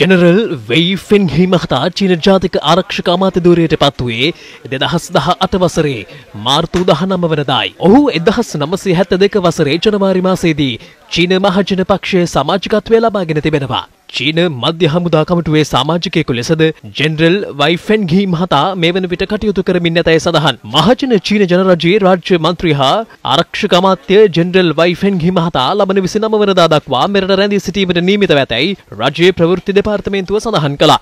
General वेई फेंघे महता चीन जातिक आरक्षक अमात्‍යධූරයට පත්වේ 2018 වසරේ මාර්තු 19 වනදායි. ඔහු 1972 වසරේ ජනවාරි මාසයේදී චීන මහජන පක්ෂයේ සමාජිකත්වය ලබාගෙන තිබෙනවා. චීන මධ්‍ය හමුදා කමිටුවේ සමාජිකයෙකු ලෙසද ජෙනරල් වෙයි ෆෙන්ඝේ මහතා මේ වන විට කටයුතු කරමින් ඇතැයි සඳහන්. මහජන චීන ජනරජයේ රාජ්‍ය මන්ත්‍රී හා ආරක්ෂක අමාත්‍ය ජෙනරල් වෙයි ෆෙන්ඝේ මහතා ලබන 29 වනදා දක්වා මෙරට රැඳී සිටීමට නියමිතව ඇතැයි රජයේ ප්‍රවෘත්ති දෙපාර්තමේන්තුව සඳහන් කළා.